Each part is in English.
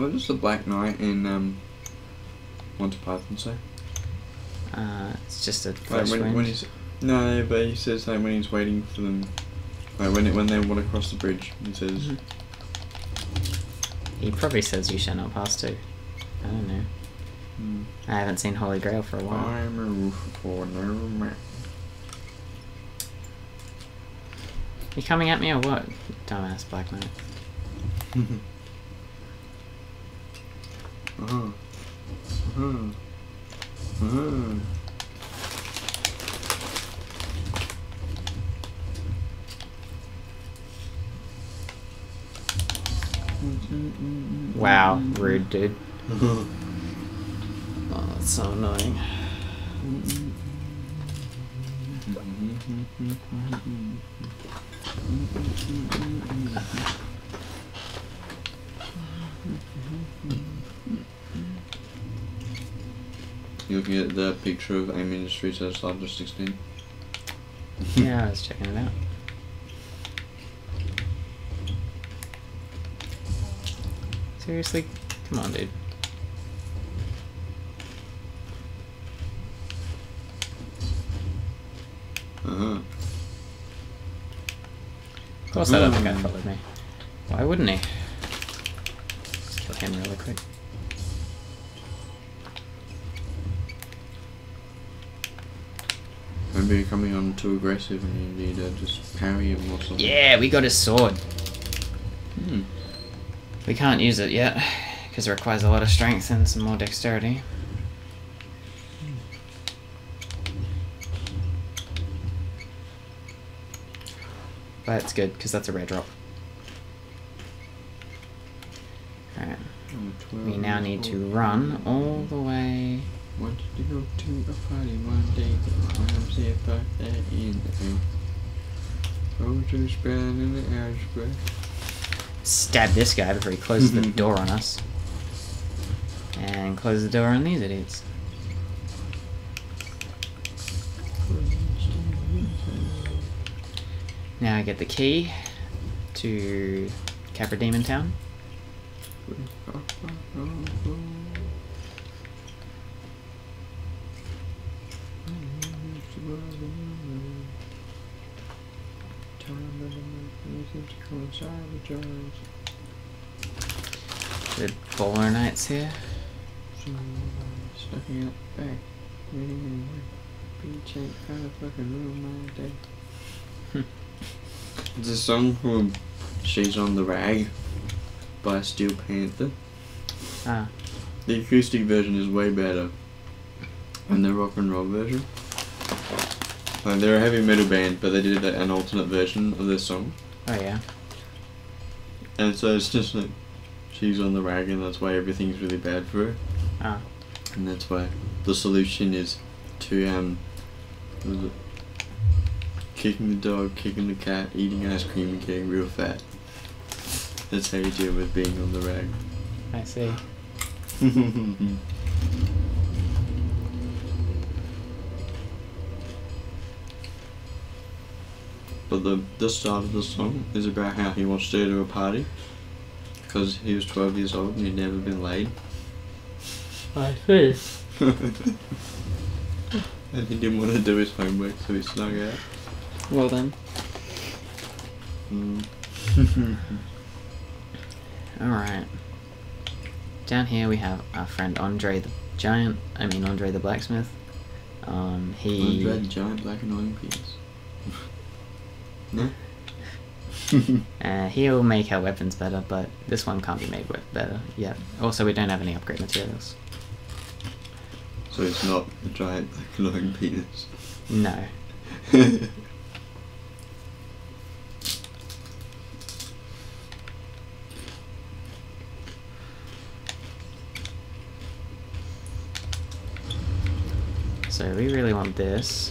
What does the Black Knight in Monty Python say? It's just a close range. When he's, no, but he says like when he's waiting for them, like when they want to cross the bridge, he says. He probably says, "You shall not pass too." I don't know. I haven't seen Holy Grail for a while. I'm a roof for no man. You coming at me or what, dumbass Black Knight? Wow, rude dude. Oh, that's so annoying. You looking at the picture of AIM Industries as after 16? Yeah, I was checking it out. Seriously? Come on, dude. Of course that other guy followed me. Why wouldn't he? Let's kill him really quick. Maybe you're coming on too aggressive and you need to just parry him or something. Yeah, we got his sword. We can't use it yet, because it requires a lot of strength and some more dexterity. But it's good, because that's a rare drop. Alright. We now need to run all the way. Wanted to go to a party one day, but I am safe back there in the thing. Go to span in the algebra. Stab this guy before he closes the door on us. And close the door on these idiots. Now I get the key to Capra Demon Town. The Bowler Knights here. Stucking up back, reading and beach ain't kind of fucking ruin my day. It's a song called She's on the Rag by Steel Panther. The acoustic version is way better than the rock and roll version. Like, they're a heavy metal band, but they did an alternate version of this song. Oh yeah. And so it's just like she's on the rag, and that's why everything's really bad for her. And that's why the solution is to kicking the dog, kicking the cat, eating ice cream, and getting real fat. That's how you deal with being on the rag. I see. But the start of the song is about how he wants to go to a party because he was 12 years old and he'd never been laid. I see. And he didn't want to do his homework, so he slung out. Well done. Alright. Down here we have our friend Andre the Giant, I mean Andre the Blacksmith. Andre the Giant, like an Olympus. No? He'll make our weapons better, but this one can't be made better yet. Also, we don't have any upgrade materials. So it's not a giant like glowing penis? No. So we really want this.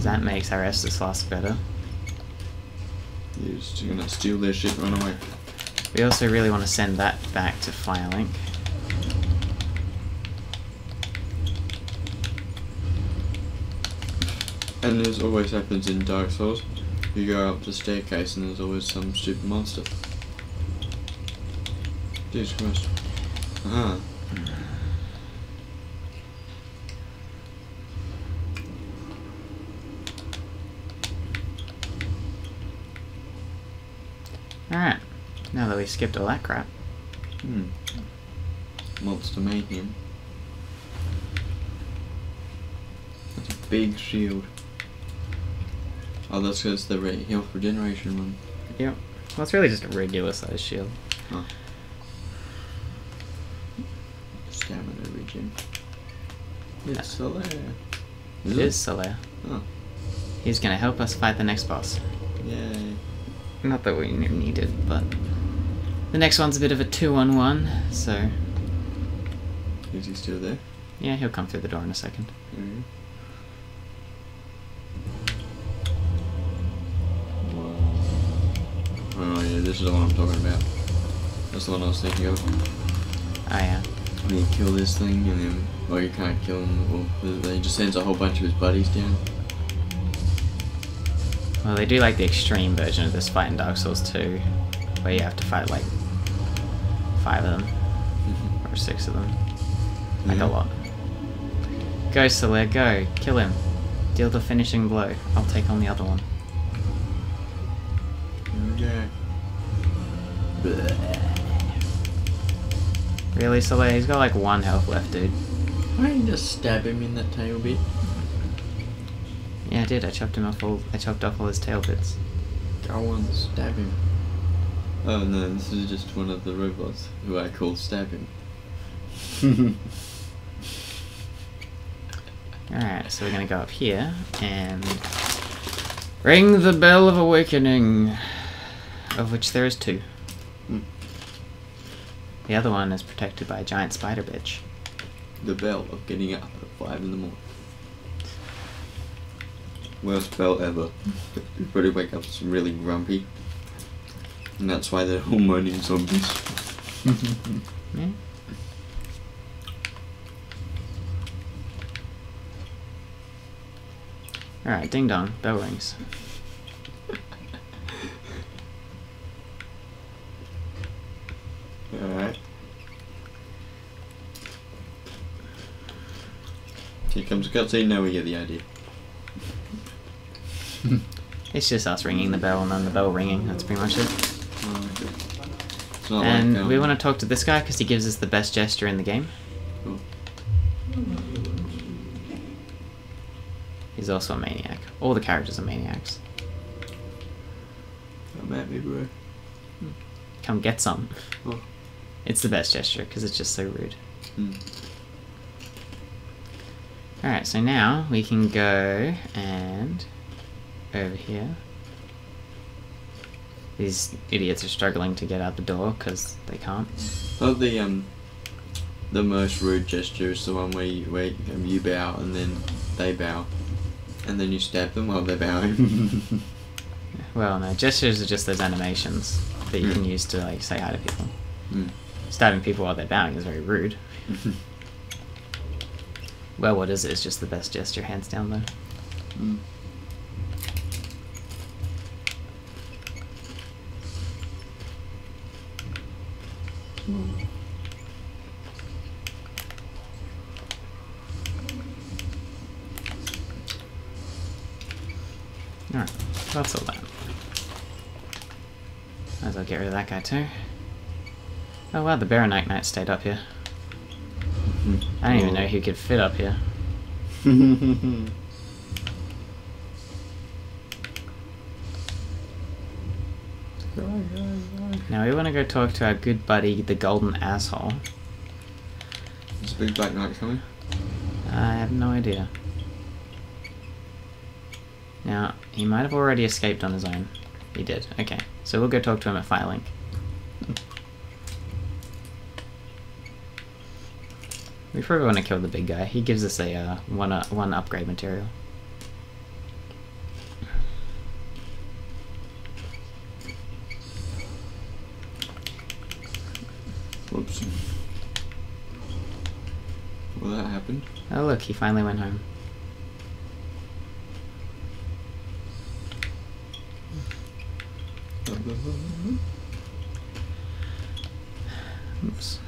That makes our Estus flask better. You're just gonna steal their shit, run away. We also really want to send that back to Firelink. And as always happens in Dark Souls, you go up the staircase and there's always some stupid monster. Jesus Christ. Uh-huh. Alright. Now that we skipped all that crap. Hmm. Lots to make him. That's a big shield. Oh, that's because the health regeneration one. Yep. Well, it's really just a regular size shield. Huh. Stamina regen. It's Solaire. It is Solaire. Oh. He's gonna help us fight the next boss. Yay. Not that we need it, but... The next one's a bit of a 2-on-1, so... Is he still there? Yeah, he'll come through the door in a second. Mm-hmm. Oh yeah, this is the one I'm talking about. That's the one I was thinking of. Oh yeah. When you kill this thing and then, well, you can't kill him, or he just sends a whole bunch of his buddies down. Well, they do like the extreme version of this fight in Dark Souls 2, where you have to fight like 5 of them, or 6 of them. Like a lot. Go, Solaire, go. Kill him. Deal the finishing blow. I'll take on the other one. Okay. Really, Solaire? He's got like 1 health left, dude. Why don't you just stab him in that tail bit? Yeah, I did. I chopped off all his tail bits. Go on, stab him. Oh no, this is just one of the robots who I call Stab Him. Alright, so we're gonna go up here and... Ring the Bell of Awakening! Of which there is 2. Hmm. The other one is protected by a giant spider bitch. The Bell of Getting Up at 5 in the morning. Worst bell ever. You probably wake up really grumpy. And that's why they're all moaning zombies. Yeah. Alright, ding dong, bell rings. Alright. Here comes the cutscene, now we get the idea. It's just us ringing the bell and then the bell ringing, that's pretty much it. And like, we want to talk to this guy because he gives us the best gesture in the game. Cool. He's also a maniac. All the characters are maniacs. Come at me, bro. Come get some. Oh. It's the best gesture because it's just so rude. Mm. Alright, so now we can go and... over here. These idiots are struggling to get out the door because they can't. Well, the most rude gesture is the one where you wait, you bow and then they bow, and then you stab them while they're bowing. Well, no, gestures are just those animations that you can use to like say hi to people. Mm. Stabbing people while they're bowing is very rude. Well, what is it? It's just the best gesture, hands down, though. Mm. Alright, that's all that. Might as well get rid of that guy too. Oh wow, the Baronite Knight stayed up here. I didn't even know he could fit up here. Now we want to go talk to our good buddy, the Golden Asshole. Is Big Black Knight coming? I have no idea. Now, he might have already escaped on his own. He did, okay. So we'll go talk to him at Firelink. We probably want to kill the big guy. He gives us a one upgrade material. Whoops. Well, that happened. Oh look, he finally went home. Oops.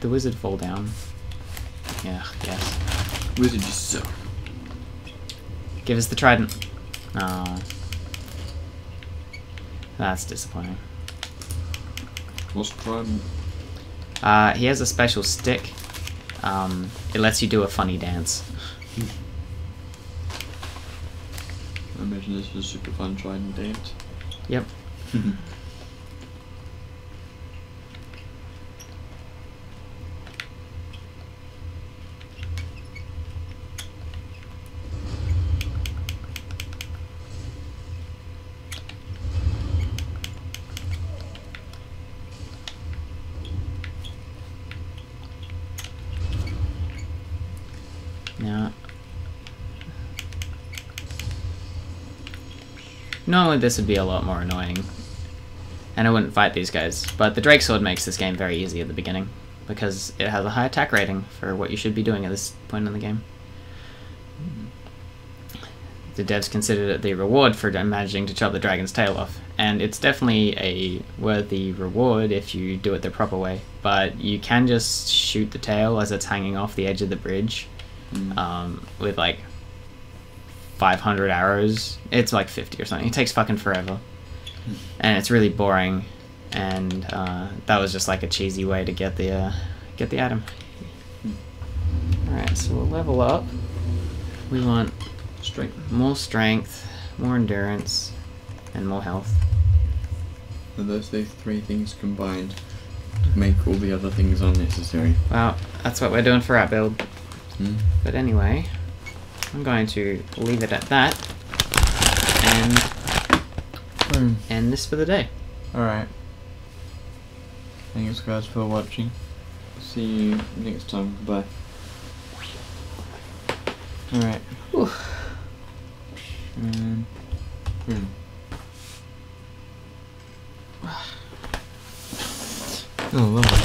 The wizard fall down. Yeah, yes. Wizard just so. Give us the trident. Aww. That's disappointing. What's the trident? He has a special stick. It lets you do a funny dance. I imagine this is a super fun trident dance. Yep. Normally this would be a lot more annoying, and I wouldn't fight these guys, but the Drake Sword makes this game very easy at the beginning, because it has a high attack rating for what you should be doing at this point in the game. The devs considered it the reward for managing to chop the dragon's tail off, and it's definitely a worthy reward if you do it the proper way, but you can just shoot the tail as it's hanging off the edge of the bridge, with like 500 arrows. It's like 50 or something. It takes fucking forever. And it's really boring, and that was just like a cheesy way to get the item. Alright, so we'll level up. We want strength. More strength, more endurance, and more health. And those three things combined make all the other things unnecessary. Well, that's what we're doing for our build. But anyway, I'm going to leave it at that, and end this for the day. Alright. Thanks guys for watching. See you next time. Bye. Alright. And... Oh, lovely.